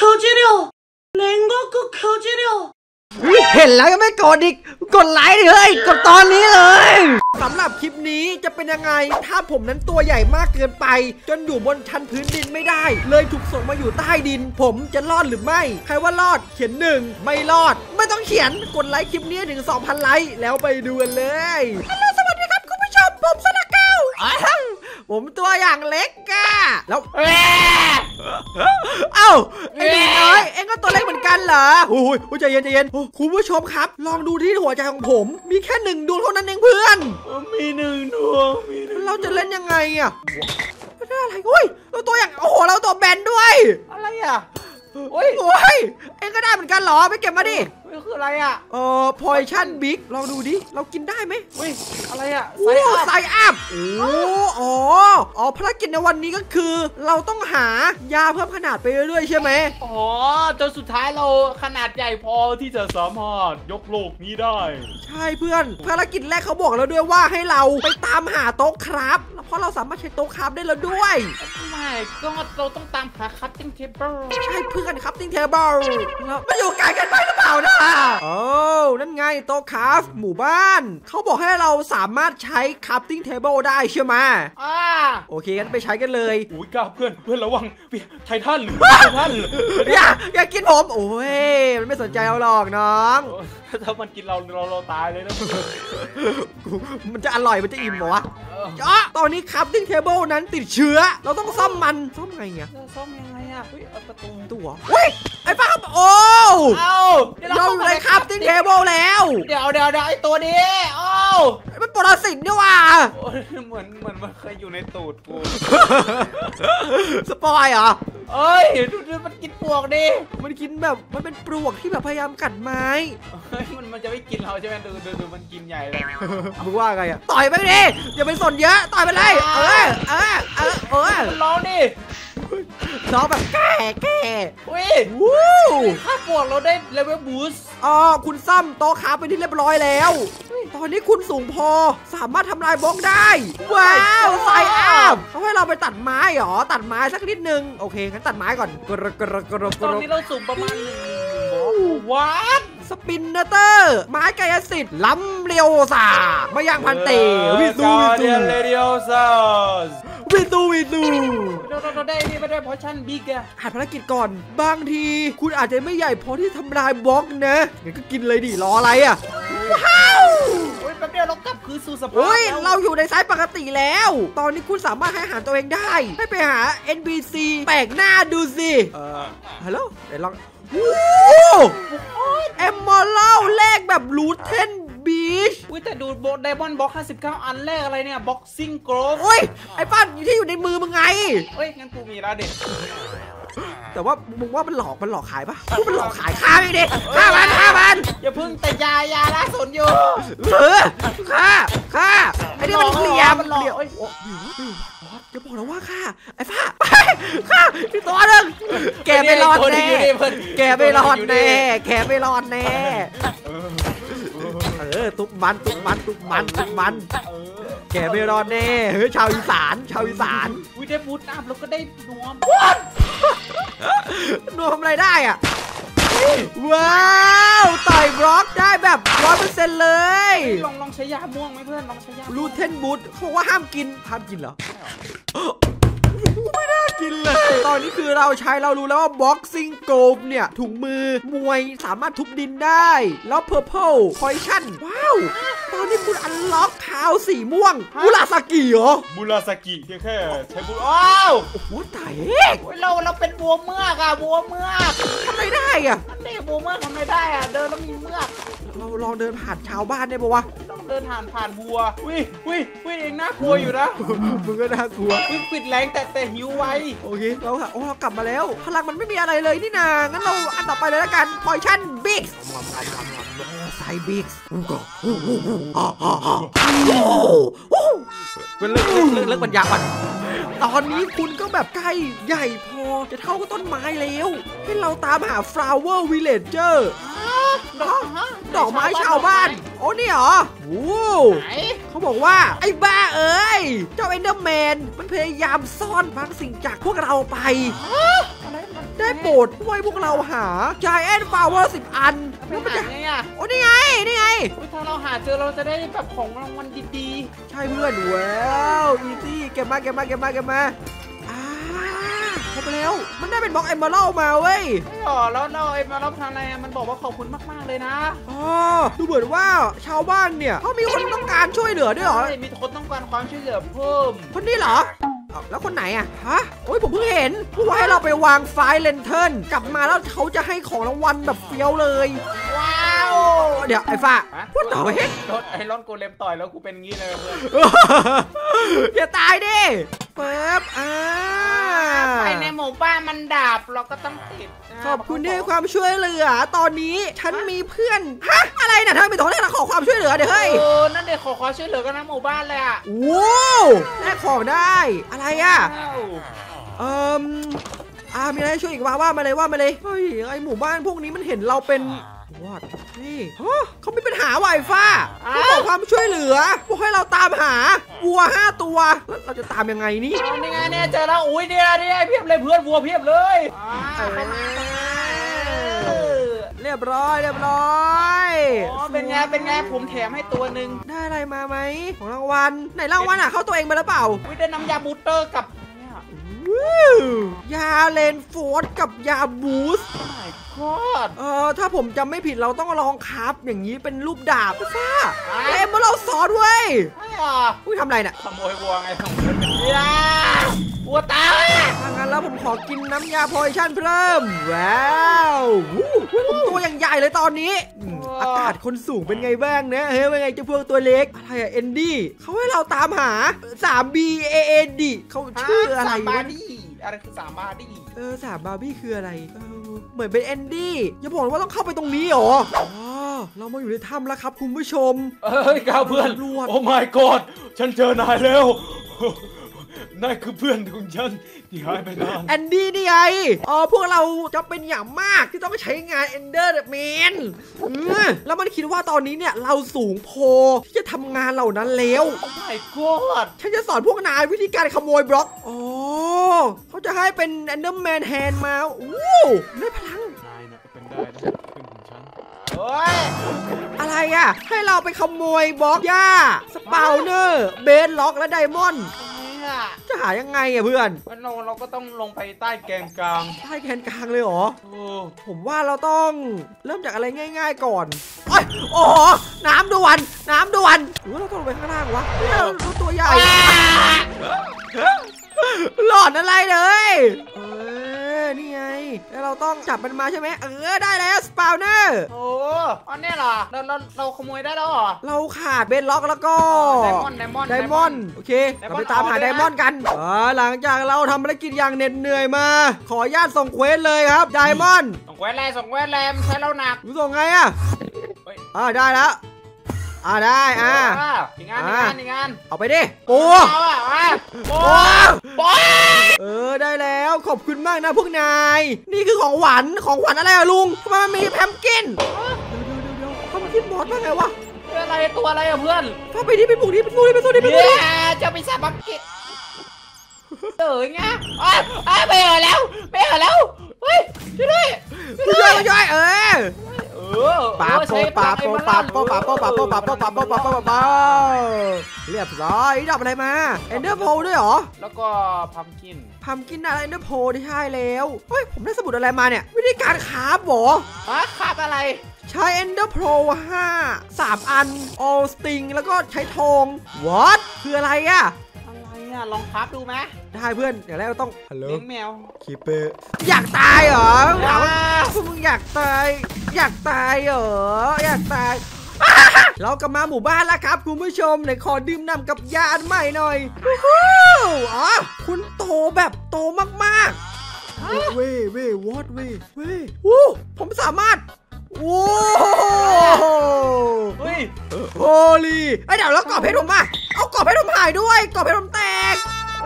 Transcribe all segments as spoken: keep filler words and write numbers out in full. ขจิเรียว แรงก็ ขจิเรียว เห็นแล้วยังไม่กดอีกกดไลค์เลยกดตอนนี้เลย สำหรับคลิปนี้จะเป็นยังไงถ้าผมนั้นตัวใหญ่มากเกินไปจนอยู่บนชั้นพื้นดินได้เนี่ยผมก็จะไม่กดไลค์ให้มันนะครับผมแต่ถ้าผมนั้นตัวเล็กมากเกินไปจนอยู่บนชั้นฟ้าได้เนี่ยผมก็จะไม่กดไลค์ให้มันนะครับผมแต่ถ้าผมนั้นตัวใหญ่มากเกินไปจนอยู่บนชั้นดินได้เนี่ยผมก็จะไม่กดไลค์ให้มันนะครับผมแต่ถ้าผมนั้นตัวเล็กมากเกินไปจนอยู่บนชั้นฟ้าได้เนี่ยผมก็จะไม่กดไลค์ให้มันนะครับผม มีหนึ่งดวงเท่านั้นเองเพื่อนมีหนึ่งดวงมีหนึ่งเราจะเล่นยังไงอ่ะไม่ได้อะไรโอ้ยเราตัวอย่างโอ้โหเราตัวแบนด้วยอะไรอ่ะโอ้ยเอ็งก็ได้เหมือนกันเหรอไปเก็บมาดิ คืออะไรอ่ะเออพอยชั่นบิ๊กลองดูดิเรากินได้ไหมเฮ้ยอะไรอ่ะโอ้ยโอ้ยเอ็งก็ได้เหมือนกันเหรอไปเก็บมาดิคืออะไรอ่ะเออพอยชั่นบิ๊กลองดูดิเรากินได้ไหมเฮ้ยอะไรอ่ะโอ้ยเอ็งก็ได้เหมือนกันเหรอไปเก็บมาดิเฮ้ยเพื่อนภารกิจแรกเขาบอกเราด้วยว่าให้เราไปตามหาโต๊ะครับแล้วพอเราสามารถใช้โต๊ะครับได้แล้วด้วยใช่เพื่อนภารกิจแรกเขาบอกเราด้วยว่าให้เราไปตามหาโต๊ะครับแล้วมันอยู่ไกลกันไปหรือเปล่านะ โอ้นั่นไงโต๊ะคราฟหมู่บ้านเขาบอกให้เราสามารถใช้คราฟติ้งเทเบิลได้ใช่ไหมอ่าโอเคงั้นไปใช้กันเลยอุ้ยกล้าเพื่อนเพื่อนระวังอย่าอย่ากินผมโอ้ยมันไม่สนใจเราหรอกน้อง ถ้ามันกินเราเราเราตายเลยนะ จ๊ะตอนนี้คัพติ้งเทเบิลนั้นติดเชื้อเราต้องซ่อมมันซ่อมไงเนี่ยซ่อมยังไงอ่ะเฮ้ยเอาประตูตัวเฮ้ยไอ้ป้าครับโอ้เอาเราอยู่ในคัพติ้งเทเบิลแล้วเดี๋ยวเดี๋ยวเดี๋ยวไอ้ตัวนี้โอ้มันปรสิตนี่ว่ะเหมือนเหมือนมันเคยอยู่ในตูดกู สปอยเหรอเอ้ยดูมันกินแบบมันเป็นปลวกที่แบบพยายามกัดไม้มันมันจะไม่กินเราใช่ไหมเดินเดินมันกินใหญ่เลยกูว่าไงอ่ะต่อยไปดิอย่าไปสนเยอะต่อยไปเลยเออเออเออเออลองดิซอฟแบบแก่แก่อุ้ยข้าปวกเราได้เลเวลบูสต์อ๋อคุณซ้ำโต๊ะค้าไปที่เรียบร้อยแล้วตอนนี้คุณสูงพอสามารถทำลายบล็อกได้ว้าวไซอัพเขาให้เราไปตัดไม้เหรอตัดไม้สักนิดนึงโอเคงั้นตัดไม้ก่อนกระกระกระกระ โรติโลซุมประมาณหนึ่งว้าวสปินเนเตอร์ไม้กายสิทธิ์ลัมเรียวซามายังพันเตวิตูวิตู เราได้นี่ไม่ได้เพราะชั้นบิ๊กอะอาจภารกิจก่อนบางทีคุณอาจจะไม่ใหญ่พอที่ทำลายบล็อกนะงั้นก็กินเลยดิรออะไรอะว้าว เราอยู่ในไซส์ปกติแล้วตอนนี้คุณสามารถให้อาหารตัวเองได้ให้ไปหา เอ็น พี ซี แปลกหน้าดูสิเออฮัลโหลเดี๋ยวลองเอ็มมอลเล่าแลกแบบรูทเทน บีชอุ้ยแต่ดูโบดไดมอนด์บล็อกห้าสิบเก้าอันแรกอะไรเนี่ยบ็อกซิ่งโกลโอ้ยไอ้ป้าอยู่ที่อยู่ในมือมึงไงเฮ้ยงั้นกูมีแล้วเด็ด แต่ว่ามึงว่ามันหลอกมันหลอกขายปะมันหลอกขายฆ่าไม่ได้ฆ่ามันฆ่ามันอย่าเพิ่งแต่ยายาละสนอยู่ฆ่าฆ่าไอ้นี่มันเหลี่ยมมันเหลี่ยมโอ๊ยอย่าบอกนะว่าฆ่าไอ้ฟ้าฆ่าพี่ตัวหนึ่งแกไม่รอดแน่แกไม่รอดแน่เออตุ๊บมันตุ๊บมันตุ๊บมันตุ๊บมัน แกไม่รอดแน่เฮ้ยชาวอีสานชาวอีสานอุ้ยได้บูทอัพแล้วก็ได้นวมนวมอะไรได้อะ ว้าวต่อยบล็อกได้แบบร้อยเปอร์เซ็นต์เลยลองลองใช้ยาม่วงไหมเพื่อนลองใช้ยาลูเทนบูทเขาว่าห้ามกินห้ามกินเหรอ กินเลยตอนนี้คือเราใช้เรารู้แล้วว่า บ็อกซิ่ง โกลด์ เนี่ยถุงมือมวยสามารถทุบดินได้แล้ว เพอร์เพิล พอยชั่น ว้าวตอนนี้คุณอันล็อกขาวสีม่วงมูราสกิเหรอมูราสกิเพียงแค่ใช้บูอ้าวโอ้ตายเราเราเป็นบัวเมือกอะบัวเมือกทำไม่ได้อะทำได้บัวเมือกทำไม่ได้อะเดินแล้วมีเมือก เราลองเดินผ่านชาวบ้านได้ปะวะลองเดินผ่านผ่านวัวอุ้ยอุ้ยอุ้ยเองน่ากลัวอยู่นะมึงก็น่ากลัวปิดแรงแต่แต่หิวไว้โอเคเราค่ะโอ้เรากลับมาแล้วพลังมันไม่มีอะไรเลยนี่นางั้นเราอันต่อไปเลยแล้วกัน พอยชั่น บิ๊ก ไซบิ๊กเป็นเลิกเลิกเลิกบรรยากาศ ตอนนี้คุณก็แบบใกล้ใหญ่พอจะเท่ากับต้นไม้แล้วให้เราตามหา Flower Villager ดอกไม้ชาวบ้านโอ้นี่เหรอเขาบอกว่าไอ้บ้าเอ้ยเจ้า Enderman มันพยายามซ่อนบางสิ่งจากพวกเราไปได้ โบสถ์ช่วยพวกเราหา Giant Flower สิบ อันแล้วมันจะไงอ่ะโอ้นี่ไงนี่ไงถ้าเราหาเจอเราจะได้แบบของรางวัลดีๆใช่เพื่อนเว้ยอีซี่เก็บมาเก็บมาเก็บมาเก็บมาไปแล้วมันได้เป็นบล็อกเอมเมอรัลมาเว้ยไม่หรอแล้วเราเอมเมอรัลทางไหนมันบอกว่าขอบคุณมากๆเลยนะอ๋อดูเหมือนว่าชาวบ้านเนี่ยเขามีคนต้องการช่วยเหลือด้วยหรอมีคนต้องการความช่วยเหลือเพิ่มคนนี้เหรอแล้วคนไหนอ่ะฮะโอ้ยผมเพิ่งเห็นผู้ว่าให้เราไปวางไฟเลนเทิร์นกลับมาแล้วเขาจะให้ของรางวัลแบบเฟี้ยวเลยว้าวเดี๋ยวไอ้ฝ้าพูดต่อไปรถไอรอนโกเลมต่อยแล้วกูเป็นงี้เลยเพื่อนอย่าตายดิเปิบอ่าไฟในหมู่บ้านมันดับเราก็ต้องติดขอบคุณที่ให้ความช่วยเหลือตอนนี้ฉันมีเพื่อนฮะอะไรนะเธอเป็นตัวแรกขอความช่วยเหลือเดี๋ยวเฮ้ยเออนั่นเดี๋ยวขอความช่วยเหลือกันนะหมู่บ้านเลยอ่ะว้าวแลกของได้อะไรอ่ะเอ่ออ่ามีอะไรช่วยอีกว่าว่ามาเลยว่ามาเลยเฮ้ยไอหมู่บ้านพวกนี้มันเห็นเราเป็นวัดนี่เขาไม่เป็นหาไวฟ้าเขาขอความช่วยเหลือบอกให้เราตามหาวัวห้าตัวแล้วเราจะตามยังไงนี่นี่ไงเนี่ยเจอแล้วอุ้ยเนี่ยนี่เพียบเลยเพื่อนวัวเพียบเลยเรียบร้อยเรียบร้อยอ๋อเป็นไงเป็นไงผมแถมให้ตัวหนึ่งได้อะไรมาไหมของรางวัลไหนรางวัลอ่ะเข้าตัวเองมาแล้วเปล่าได้น้ำยาบูสเตอร์กับยาเลนโฟดกับยาบูสเออถ้าผมจำไม่ผิดเราต้องลองครับอย่างนี้เป็นรูปดาบซ่าเอ็มเราสอนเว้ยอุ้ยทำไรน่ะขโมยวัวไงขโมยวัวตาถ้างั้นแล้วผมขอกินน้ำยาพอยชั่นเพิ่มว้าวผมตัวอย่างใหญ่เลยตอนนี้อากาศคนสูงเป็นไงบ้างนะเฮ้ยเป็นไงเจ้าพวกตัวเล็กอะไรอะเอ็นดี้เขาให้เราตามหาสามบีเอเอ็นดี้เขาชื่ออะไรวะอะไรคือสามบาร์บี้เออสามบาร์บี้คืออะไรเออเหมือนเป็นแอนดี้อย่าบอกว่าต้องเข้าไปตรงนี้หรอเรามาอยู่ในถ้ำแล้วครับคุณผู้ชมเอ้ยก้าวเพื่อนโอ้ my god ฉันเจอนายแล้วนั่นคือเพื่อนของฉันที่หายไปนานแอนดี้นี่ไงอ๋อพวกเราจะเป็นอย่างมากที่ต้องใช้งานเอนเดอร์แมนแล้วมันคิดว่าตอนนี้เนี่ยเราสูงพอที่จะทำงานเหล่านั้นแล้วโอ้ my god ฉันจะสอนพวกนายวิธีการขโมยบล็อกอ๋อเขาจะให้เป็นแอนเดอร์แมนแฮนด์มาอู้ได้พลังนายนะเป็นได้นะเป็นของฉันเฮ้ยอะไรอ่ะให้เราไปขโมยบล็อกย่าสปาวเนอร์เบนล็อกและไดมอนด์จะหายังไงอ่ะเพื่อนเราเราก็ต้องลงไปใต้แกนกลางใต้แกนกลางเลยเหรอผมว่าเราต้องเริ่มจากอะไรง่ายๆก่อนโอ้ยโอ้โหน้ำด่วนน้ำด่วนหรือว่าเราต้องลงไปข้างล่างวะเราตัวใหญ่หลอดอะไรเลยเออนี่ไงแล้วเราต้องจับมันมาใช่ไหมเออได้แล้วสปาวเนอร์โอ้อันนี้เหรอเราเราเราขโมยได้แล้วเหรอเราขาดเบนล็อกแล้วก็ไดมอนด์ไดมอนด์ไดมอนด์โอเคเราไปตามหาไดมอนด์กันเออหลังจากเราทำภารกิจอย่างเหน็ดเหนื่อยมาขออนุญาตส่งเควสเลยครับไดมอนด์ส่งเควสแรงส่งเควสแรงใช้เราหนักส่งไงอ่ะอ่าได้แล้วอ่าได้อ่าอีกงานอีกงานอีกงานเอาไปดิปูปูปูเออได้แล้วขอบคุณมากนะพวกนายนี่คือของหวานของหวานอะไรอะลุงทำไมมันมีแพมกินเดี๋ยวๆๆเขามากินบอสว่าไงวะเป็นอะไรตัวอะไรอะเพื่อนเข้าไปที่เป็นบุกที่เป็นบุกที่เป็นตัวที่เป็นตัวที่จะไปซาบักเก็ตเต๋อไงอ้าวไปเหรอแล้วไปเหรอแล้วเฮ้ยช่วยด้วยช่วยด้วยเออปาโปปาโปปาโปปาโปปาโปปาโปปาโปปาโปปาเรียบร้อยดับอะไรมาเอนเดอร์โพด้วยหรอแล้วก็พัมกินพัมกินอะไรเอนเดอร์โพได้ใช่แล้วเฮ้ยผมได้สมุดอะไรมาเนี่ยวิธีการคาบหรออะคาบอะไรใช้เอนเดอร์โพห้าสามอันออลสติงแล้วก็ใช้ทองวอตคืออะไรอะลองพับดูไหมได้เพื่อนเดี๋ยวแรกเราต้องเลี้ยงแมวคีเปอร์อยากตายเหรอพวกมึงอยากตายอยากตายเหรออยากตายเรากลับมาหมู่บ้านแล้วครับคุณผู้ชมไหนขอดื่มน้ำกับยาใหม่หน่อยอ๋อคุณโตแบบโตมากๆเว่ยเว่ยวอดเว่ยเว่ยวู้ผมสามารถวู้โฮลี่ไอเดี๋ยวแล้วกอบเพชรผมมาเอากอบเพชรผมหายด้วยกอบเพชรผมแตกเ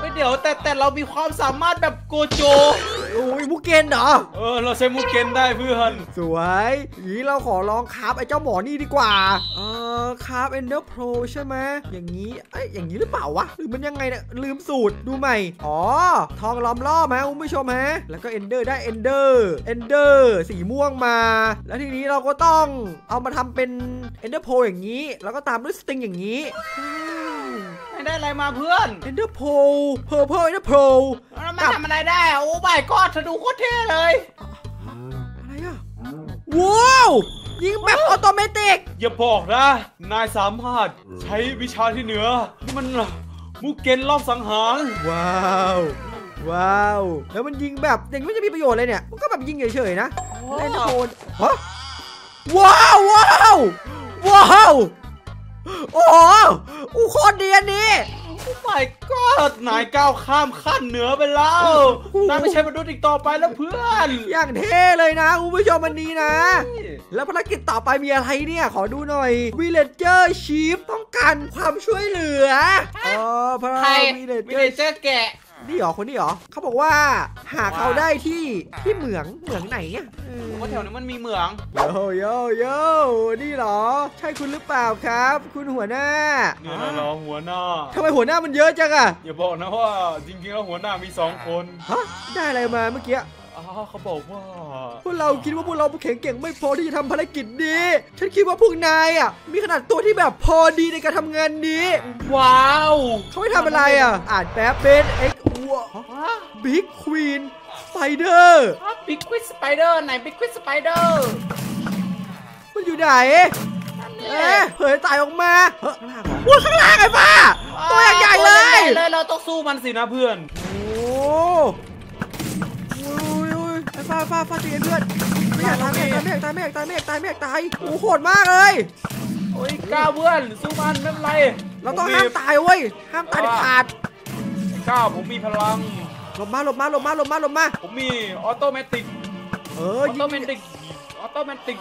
ฮ้ยเดี๋ยวแต่แต่เรามีความสามารถแบบโกโจโอ้ยมุก เกนเหรอเออเราใช้มุกเกนได้เพื่อนสวยงี้เราขอลองคราฟไอ้เจ้าหมอนี่ดีกว่าเออคราฟเอนเดอร์โพรใช่ไหมอย่างนี้ไอ้อย่างนี้หรือเปล่าวะหรือมันยังไงเนี่ยลืมสูตรดูใหม่อ๋อทองล้อมรอบฮะคุณผู้ชมฮะแล้วก็เอนเดอร์ได้เอนเดอร์เอนเดอร์สีม่วงมาแล้วทีนี้เราก็ต้องเอามาทำเป็นเอนเดอร์โพรอย่างนี้แล้วก็ตามด้วยสตริงอย่างนี้ได้อะไรมาเพื่อนเอนเดอร์โพลเพอร์เพอร์เอนเดอร์โพลมันทำอะไรได้โอ้ใบก้อนเธอดูโคตรเท่เลยอะไรอะว้าวยิงแบบออโตเมติกอย่าบอกนะนายสามารถใช้วิชาที่เหนือที่มันมุกเกนรอบสังหารว้าวว้าวแล้วมันยิงแบบอย่างนี้มันจะมีประโยชน์เลยเนี่ยมันก็แบบยิงเฉยๆนะเอนเดอร์โพลฮะว้าวว้าวว้าวโอ้โหอูโคตรเดียนนี่โอ้ my god นายก้าวข้ามขั้นเหนือไปแล้วนายไม่ใช่มนุษย์อีกต่อไปแล้วเพื่อนอย่างเท่เลยนะคุณผู้ชมวันนี้นะแล้วภารกิจต่อไปมีอะไรเนี่ยขอดูหน่อย Villager Chief ต้องการความช่วยเหลืออ๋อพระ Villager แกะนี่หรอคนนี้หรอเขาบอกว่าหาเขาได้ที่ที่เหมืองเหมืองไหนเนี่ยว่าแถวนี้มันมีเหมืองโยโยโยนี่หรอใช่คุณหรือเปล่าครับคุณหัวหน้าเนี่ยหรอหัวหน้าทำไมหัวหน้ามันเยอะจังอะอย่าบอกนะว่าจริงๆแล้วหัวหน้ามีสองคนฮะได้อะไรมาเมื่อกี้เขาบอกว่าพวกเราคิดว่าพวกเราแข็งเก่งไม่พอที่จะทำภารกิจนี้ฉันคิดว่าพวกนายอ่ะมีขนาดตัวที่แบบพอดีในการทำงานนี้ว้าวเขาไม่ทำอะไรอ่ะอ่านแป๊บเป็นเอ็กซ์วัวบิ๊กควีนสไปเดอร์บิ๊กควีนสไปเดอร์ไหนบิ๊กควีนสไปเดอร์มันอยู่ไหนเอ๊ะเผยตายออกมาเฮ้ยข้างล่างไอ้ป้าตัวใหญ่เลยเราต้องสู้มันสินะเพื่อนโอ้ฟาฟาฟาตีเลือดไม่อยากตายไม่อยากตายไม่อยากตายไม่อยากตายไม่อยากตายโอ้โหดมากเลยโอ้ยก้าวเพื่อนสู้มันไม่เป็นไรเราต้องห้ามตายเว้ยห้ามตายเด็ดขาดก้าวผมมีพลังหลบมาหลบมาหลบมาหลบมาหลบมาผมมีออโตเมติกเออออโตเมติกออโตเมติก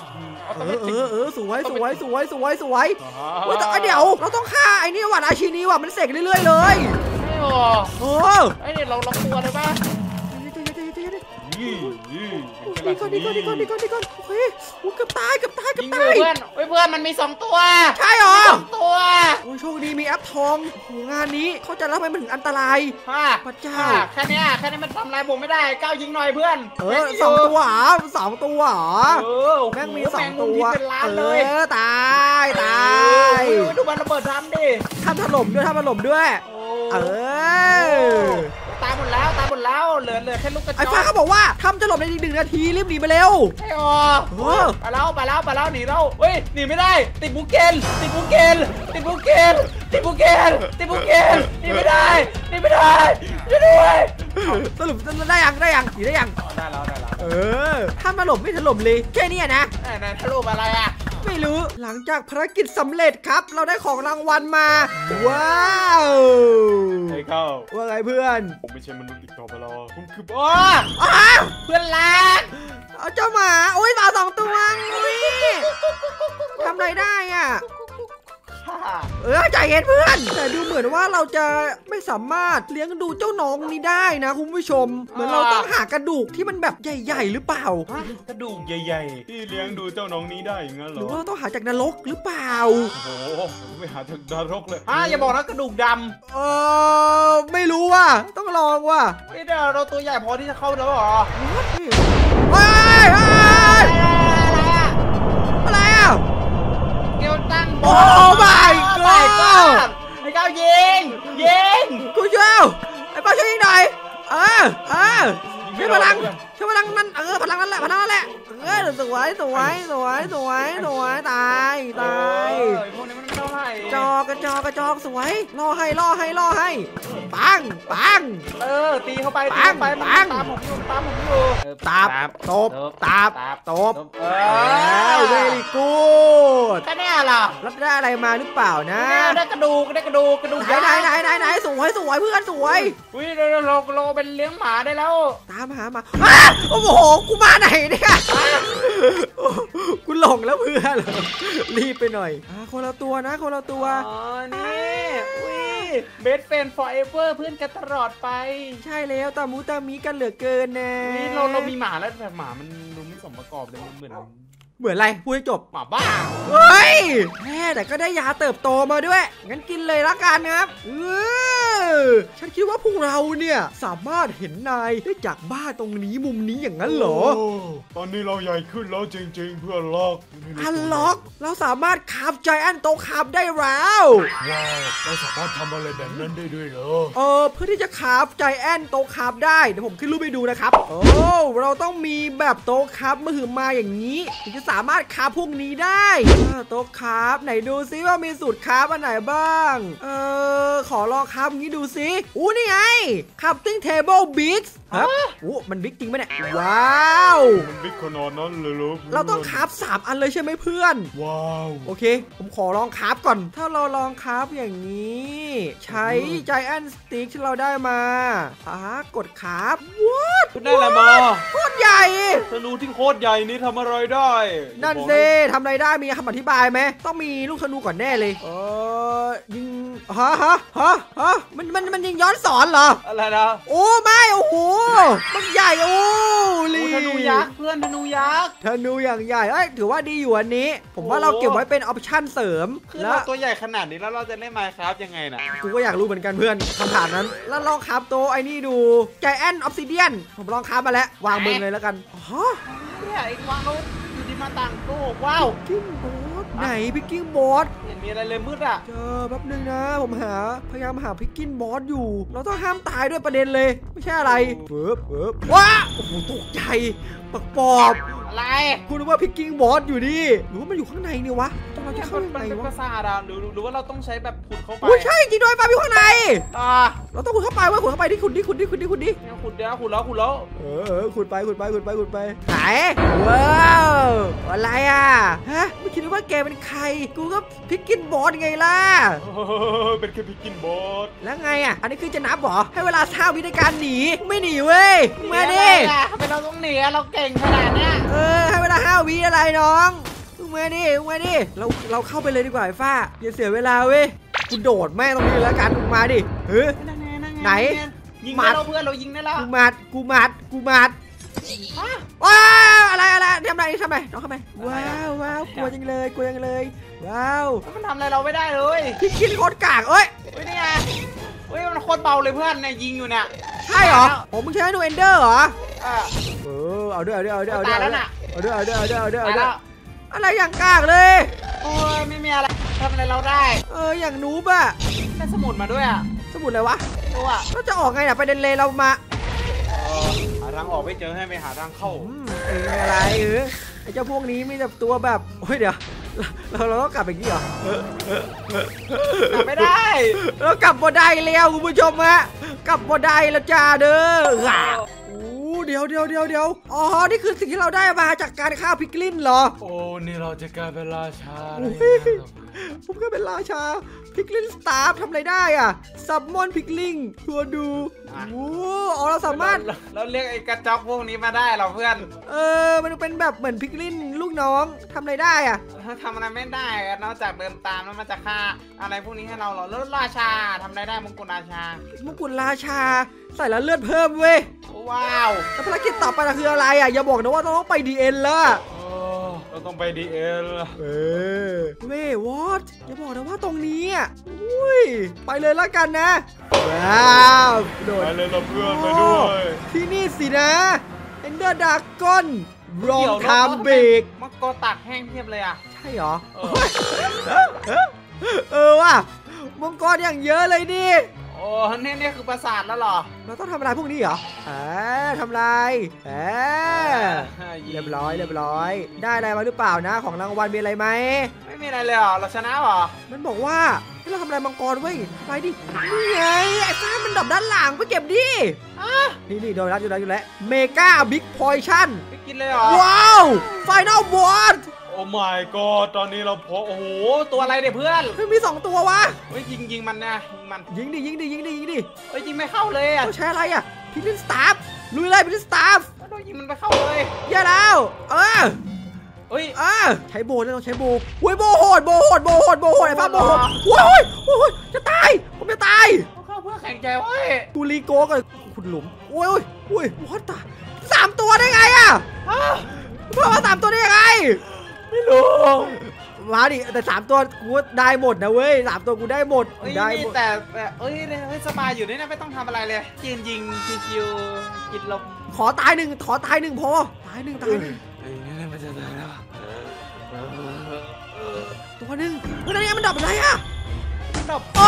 เออเออเออสวยสวยสวยสวยสวยเฮ้ยแต่เดี๋ยวเราต้องฆ่าไอ้นี่ว่ะอาชีนี้ว่ะมันเสกเรื่อยๆเลยไอ้หรอเออไอ้เนี่ยเราเราตัวเลยป่ะดีก่อนดีก่อนดีก่อนดีก่อนดีก่อนเฮ้ยเกือบตายเกือบตายเกือบตายเพื่อนเพื่อนมันมีสองตัวใช่หรอสองตัวโอ้โชคดีมีแอปทองโหงานนี้เขาจะรับไปมันถึงอันตรายพระเจ้าแค่นี้แค่นี้มันทำลายผมไม่ได้ก้าวยิงหน่อยเพื่อนเออสองตัวหรอสองตัวหรอแม่งมีสองตัวเออตายตายดูมันระเบิดทำดิทำถล่มด้วยทำถล่มด้วยเออตายหมดแล้วตายหมดแล้วเหลือเหลือแค่ลูกกระจอกไอ้ฟ้าเขาบอกว่าทำจะหลบในอีกหนึ่งนาทีรีบหนีมาเร็วไอ้ออไปแล้วไปแล้วไปแล้วหนีแล้วเฮ้ยหนีไม่ได้ติดบุกเกนติดบุกเกนติดบุกเกนติดบุกเกนติดบุกเกนหนีไม่ได้หนีไม่ได้ช่วยด้วยสรุปได้ยังได้ยังหนีได้ยังได้แล้วได้แล้วเออถ้ามาหลบไม่ถล่มเลยแค่นี้นะไหนถล่มอะไรอะไม่รู้หลังจากภารกิจสำเร็จครับเราได้ของรางวัลมาว้าวไอ้เข้าว่าไงเพื่อนผมไม่ใช่มนุษย์ติดต่อไปแล้วผมคือบ้าเพื่อนรักเอาเจ้าหมาโอ้ยหมาสองตัวนี่ทำอะไรได้อ่ะเออใจเย็นเพื่อนแต่ดูเหมือนว่าเราจะไม่สามารถเลี้ยงดูเจ้าน้องนี้ได้นะคุณผู้ชมเหมือนเราต้องหากระดูกที่มันแบบใหญ่ๆหรือเปล่ากระดูกใหญ่ๆที่เลี้ยงดูเจ้าน้องนี้ได้อย่างนั้นหรอหรือว่าต้องหาจากนรกหรือเปล่าโอ้โหไม่หาจากนรกเลยอ่ะอย่าบอกนะกระดูกดำเออไม่รู้ว่ะต้องลองว่ะไม่ได้เราตัวใหญ่พอที่จะเข้าแล้วหรอไปอะไรอ่ะโอ้ my god ไอ้ก้าวยิงยิงกูช่วยไอ้ป้าช่วยยิงหน่อยเออเออใช้พลังใช้พลังนั่นเออพลังนั่นแหละพลังนั่นแหละเออสวยสวยสวยสวยสวยตายตายจอกระจอกระจอกสวยล่อให้ล่อให้ล่อให้ปังปังเออตีเข้าไปปังไปปังตามผมอยู่ตามผมอยู่ตาบตบตาบตบเออเวรี่กูดแค่นี้เหรอรับได้อะไรมาหรือเปล่านะได้กระดูกได้กระดูกกระดูกไหนไหนไหนไหนไหนสวยสวยเพื่อนสวยอุ้ยเราเราเราเป็นเลี้ยงหมาได้แล้วตามหามาโอ้โหกูมาไหนเนี่ยกูหลงแล้วเพื่อนรีบไปหน่อยคนละตัวนะคนละตัวนี่ เบสเฟนฟอร์เอเวอร์เพื่อนกันตลอดไปใช่แล้วตามูตามีกันเหลือเกินนะนี่เราเรามีหมาแล้วแต่หมามันดูไม่สมประกอบเลยมันเหมือนเหมือนอะไรพูดให้จบหมาบ้าเฮ้ยแม่แต่ก็ได้ยาเติบโตมาด้วยงั้นกินเลยละกันครับเออฉันคิดว่าพวกเราเนี่ยสามารถเห็นนายได้จากบ้านตรงนี้มุมนี้อย่างนั้นเหรอตอนนี้เราใหญ่ขึ้นแล้วจริงๆเพื่อล็อกอันล็อกเราสามารถขับใจอันโตขับได้แล้วว้าวเราสามารถทำอะไรแบบนั้นได้ด้วยเหรอเออเพื่อที่จะขับใจแอนโตขับได้เดี๋ยวผมขึ้นรูปไปดูนะครับโอ้เราต้องมีแบบโตขับมาหืมมาอย่างนี้ถึงจะสามารถคาพวกนี้ได้โต๊ะคาบไหนดูซิว่ามีสูตรคาบอันไหนบ้างเออขอลองคาบงี้ดูซิอู้นี่ไงคัพติ้งเทเบิลบิ๊กครับอู้มันบิ๊กจริงไหมเนี่ยว้าวมันบิ๊กขนาดนั้นเลยเหรอเราต้องคาบสามอันเลยใช่ไหมเพื่อนว้าวโอเคผมขอลองคาบก่อนถ้าเราลองคาบอย่างนี้ใช้ใจแอนสติ๊กที่เราได้มาอ่ากดคาบว้าวได้ละมอโคตรใหญ่ธนูที่โคตรใหญ่นี้ทำอะไรได้นั่นสิทำอะไรได้มีคำอธิบายไหมต้องมีลูกธนูก่อนแน่เลยเออยิงฮะฮะฮะฮะมันมันมันยิงย้อนสอนเหรออะไรนะโอ้ไม่โอ้โหมันใหญ่โอ้ลีธนูยักษ์เพื่อนธนูยักษ์ธนูอย่างใหญ่เอ้ยถือว่าดีอยู่อันนี้ผมว่าเราเก็บไว้เป็นออปชั่นเสริมแล้วตัวใหญ่ขนาดนี้แล้วเราจะเล่นไมค์ครับยังไงนะกูก็อยากรู้เหมือนกันเพื่อนคำถามนั้นแล้วลองครับโตไอ้นี่ดูใจแอนออฟซิเดียนผมลองครับมาแล้ววางมือเลยแล้วกันฮะเนี่ยไอ้วางลงมาต่างโลกว้าวพิกกิ้งบอสไหนพิกกิ้งบอสเห็นมีอะไรเลยมืดอ่ะเจอแป๊บนึงนะผมหาพยายามหาพิกกิ้งบอสอยู่เราต้องห้ามตายด้วยประเด็นเลยไม่ใช่อะไรเฟิบเฟิบว้าโอ้โหตกใจปักปอบอะไรคุณรู้ว่าพิกกิ้งบอสอยู่ดิหรือว่ามันอยู่ข้างในเนี่ยวะเราจะเข้าไปว่าซาดาหรือหรือว่าเราต้องใช้แบบขุดเข้าไปใช่จริงด้วยปลาอยู่ข้างในอ่าเราต้องขุดเข้าไปว่าขุดเข้าไปดิขุดดิขุดดิขุดดิขุดดิขุดเดี๋ยวขุดแล้วขุดแล้วเออขุดไปขุดไปขุดไปขุดไปไหนว้าวอะไรอ่ะฮะไม่คิดว่าแกเป็นใครกูก็พิกกิ้นบอสไงล่ะเป็นแค่พิกกิ้นบอสแล้วไงอ่ะอันนี้คือจะนับหรอให้เวลาเท่าวิธีการหนีไม่หนีเว้ยมาดิเป็นเราต้องหนีเราเก่งขนาดนี้เออให้เวลาเท่าวิอะไรน้องมาดิมาดิเราเราเข้าไปเลยดีกว่าไอ้ฟ้าอย่าเสียเวลาเว้ยกูโดดแม่ตรงนี้แล้วกันมาดิเฮ้ยไหนยิงเราเพื่อนเรายิงได้แล้วกูมัดกูมัดกูมัดว้าวอะไรอะไรทำอะไรทำอะไรน้องเข้าไปว้าวว้าวกลัวจังเลยกลัวจังเลยว้าวมันทำอะไรเราไม่ได้เลยคิดคิดโคตรกากเอ้ยเฮ้ยนี่ไงเฮ้ยมันโคตรเบาเลยเพื่อนเนี่ยยิงอยู่เนี่ยใช่เหรอผมมึงใช้ดูเอนเดอร์เหรอเออเอาด้วยเอาด้วยเอาด้วยเอาด้วยเอาด้วยเอาด้วยเอาด้วยเอาด้วยอะไรอย่างกากเลยโอ้ยไม่มีอะไรทำอะไรเราได้เอออย่างนูบอะได้สมุดมาด้วยอะสมุดอะไรวะตัวก็จะออกไงนะประเด็นเลยเรามาหาทางออกไม่เจอให้ไปหาทางเข้าเอออะไรเออไอเจ้าพวกนี้มีแต่ตัวแบบโอ้ยเดี๋ยวเราเราต้องกลับอย่างนี้เหรอกลับไม่ได้เรากลับบ่ได้แล้วคุณผู้ชมฮะกลับบ่ได้แล้วจ้าเด้อเดี๋ยวเดี๋ยวเดี๋ยวเดี๋ยวอ๋อนี่คือสิ่งที่เราได้มาจากการฆ่าพิกลินเหรอโอ้นี่เราจะกลายเป็นราชาผมก็เป็นราชาพิกลินสตาร์ทำอะไรได้อ่ะซัมมอนพิกลินตัวดูโอ้โหเราสามารถเราเรียกไอ้กระจอกพวกนี้มาได้เราเพื่อนเออมันเป็นแบบเหมือนพิกลินลูกน้องทำอะไรได้อ่ะทำอะไรไม่ได้นอกจากเดินตามแล้วมันจะฆ่าอะไรพวกนี้ให้เราเหรอแล้วราชาทำอะไรได้มงกุฎราชามงกุฎราชาใส่แล้วเลือดเพิ่มเว้ยว้าวแล้วภารกิจต่อไปคืออะไรอ่ะอย่าบอกนะว่าต้องไปดีเอ็นละเราต้องไปดีเอลเออเว้ยวอทอย่าบอกนะว่าตรงนี้อ่ะอุ้ยไปเลยละกันนะว้าวโดดไปเลยเราเพื่อนไปด้วยที่นี่สินะเอนเดอร์ดากอนรองคามเบกมักกอตักแห้งเทียบเลยอ่ะใช่หรอเออว่ะมังกรอย่างเยอะเลยดิโอ้เนี่ยเนี่ยคือประสาทแล้วหรอเราต้องทำอะไรพวกนี้เหรอเอ๊ะทำอะไรเอ๊ะเรียบร้อยเรียบร้อยได้อะไรมาหรือเปล่านะของรางวัลมีอะไรไหมไม่มีอะไรเลยหรอเราชนะหรอมันบอกว่าที่เราทำอะไรมังกรเว้ยไปดินี่ไงไอ้ฟ้ามันดับด้านหลังไปเก็บดินี่นี่โดนรัดอยู่แล้วอยู่แล้วเมกาบิ๊กพอยชั่นไปกินเลยหรอว้าวไฟนอลบอสโอ้ my god ตอนนี้เราพอโอ้โหตัวอะไรเนี่ยเพื่อนมีสองตัววะเฮ้ยยิงยิงมันนะยิงมันยิงดิยิงดิยิงดิยิงดิเฮ้ยยิงไม่เข้าเลยอ่ะใช้อะไรอ่ะพิกลินสตาร์ลุยเลยพิกลินสตาร์โดนยิงมันไปเข้าเลยแย่แล้วเออเ ฮ้ยอ่าใช้โบว์ต้องใช้โบว์โอ้ยโบว์โหดโบว์โหดโบว์โหดโบว์โหดไอ้ฟ้าโบว์โหดโอ้ยโอ้ยจะตายผมจะตายเข้าเพื่อแข่งใจเว้ยตูรีโก้กับขุดหลุมโอ้ยโอ้ยโอ้ยตายสามตัวได้ไงอ่ะเพื่อมาสามตัวได้ยังไงไม่รู้มาดิแต่สามตัวกูได้หมดนะเว้ยสามตัวกูได้หมดได้แต่แต่เอ้ยสบายอยู่นี่นะไม่ต้องทำอะไรเลยยืนยิงชิวๆกินลมขอตายหนึ่งขอตายหนึ่งพอตายหนึ่งตายหนึ่งตัวหนึ่งเมื่อไหร่มันดับอะไรอ่ะดับเร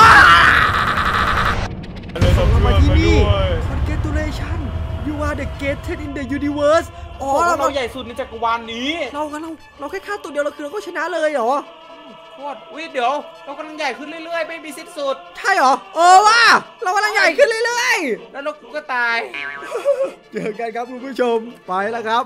ามาที่นี่ Congratulations you are the greatest in the universe อ๋อเราใหญ่สุดในจักรวาลนี้เราก็เราเราแค่ฆ่าตัวเดียวเราคือเราก็ชนะเลยเหรอโคตรอุ้ยเดี๋ยวเรากำลังใหญ่ขึ้นเรื่อยๆไม่มีสิ้นสุดใช่เหรอเออว่าเรากำลังใหญ่ขึ้นเรื่อยๆแล้วนกก็ตายเจอกันครับคุณผู้ชมไปแล้วครับ